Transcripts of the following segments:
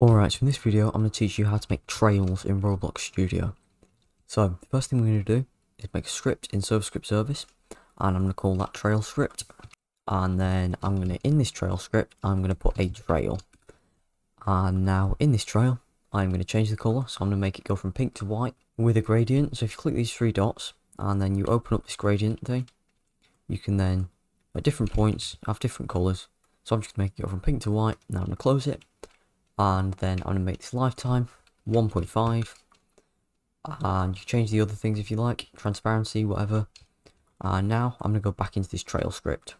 Alright, so in this video I'm going to teach you how to make trails in Roblox Studio. So, the first thing we're going to do is make a script in server script service, and I'm going to call that trail script. And then I'm going to, in this trail script, I'm going to put a trail. And now in this trail, I'm going to change the colour, so I'm going to make it go from pink to white with a gradient. So if you click these three dots, and then you open up this gradient thing, you can then, at different points, have different colours. So I'm just going to make it go from pink to white. Now I'm going to close it. And then I'm going to make this lifetime 1.5, and you change the other things if you like, transparency, whatever. And now I'm going to go back into this trail script.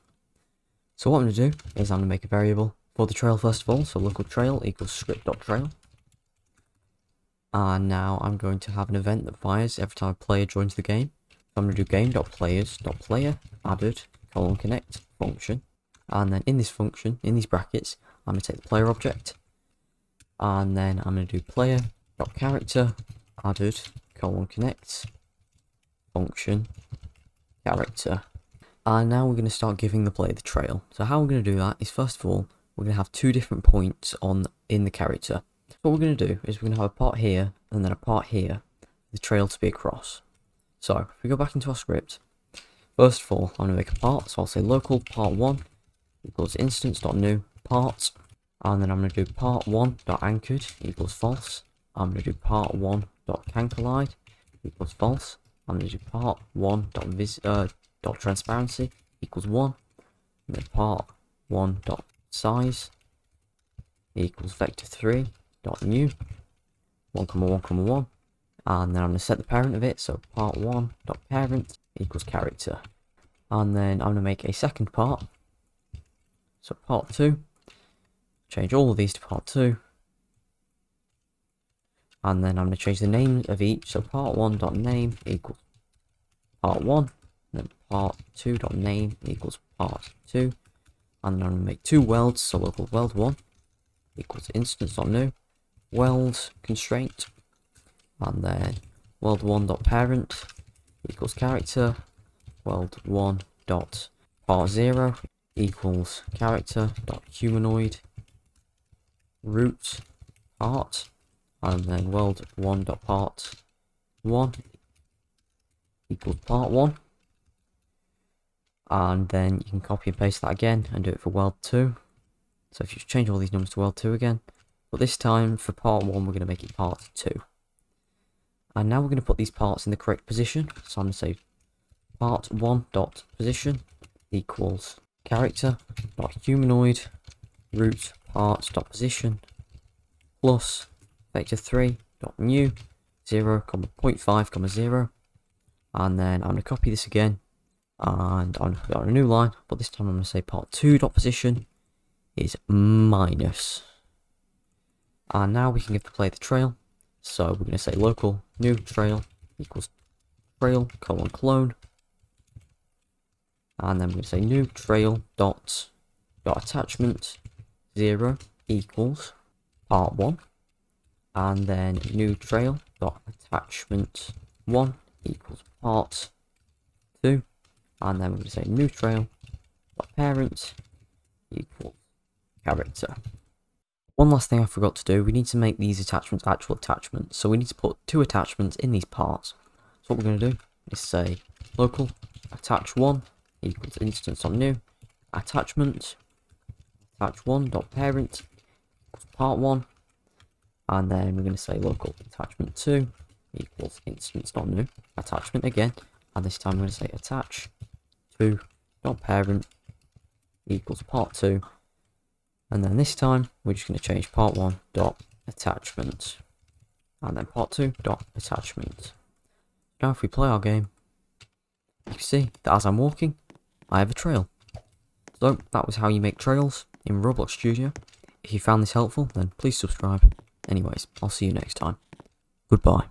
So what I'm going to do is I'm going to make a variable for the trail first of all, so local trail equals script.trail. And now I'm going to have an event that fires every time a player joins the game. I'm going to do game.players.player added colon connect function. And then in this function, in these brackets, I'm going to take the player object. And then I'm going to do player.character added colon connect function character. And now we're going to start giving the player the trail. So how we're going to do that is, first of all, we're going to have two different points in the character. What we're going to do is we're going to have a part here and then a part here, the trail to be across. So if we go back into our script, first of all, I'm going to make a part. So I'll say local part1 equals instance.new part. And then I'm going to do part1.anchored equals false. I'm going to do part1.cancolide equals false. I'm going to do part1.transparency equals 1. And then part1.size equals vector3.new 1,1,1. And then I'm going to set the parent of it. So part1.parent equals character. And then I'm going to make a second part. So part2. Change all of these to part 2, and then I'm going to change the names of each. So part1.name equals part1, and then part2.name equals part2, and then I'm going to make two welds. So local weld1 equals instance.new weld constraint, and then weld1.parent equals character, weld1.part0 equals character.humanoid root part, and then weld1.part1 equals part1. And then you can copy and paste that again and do it for weld2. So if you change all these numbers to weld2 again, but this time for part1 we're going to make it part2. And now we're going to put these parts in the correct position. So I'm going to say part1.position equals character.humanoid root part.position plus vector3.new 0,0.5,0, and then I'm going to copy this again and I'm going to put on a new line, but this time I'm going to say part2.position is minus. And now we can give the player the trail, so we're going to say local new trail equals trail colon clone, and then we're going to say new trail dot attachment 0 equals part1, and then new trail dot attachment 1 equals part2, and then we're going to say new trail dot parent equals character. One last thing I forgot to do, we need to make these attachments actual attachments, so we need to put two attachments in these parts. So what we're going to do is say local attach1 equals instance.new attachment attach1.parent equals part1, and then we're going to say local attachment2 equals instance.new attachment again, and this time we're going to say attach2.parent equals part2, and then this time we're just going to change part1.attachment and then part2.attachment. Now if we play our game, you can see that as I'm walking I have a trail. So that was how you make trails in Roblox Studio. If you found this helpful, then please subscribe. Anyways, I'll see you next time. Goodbye.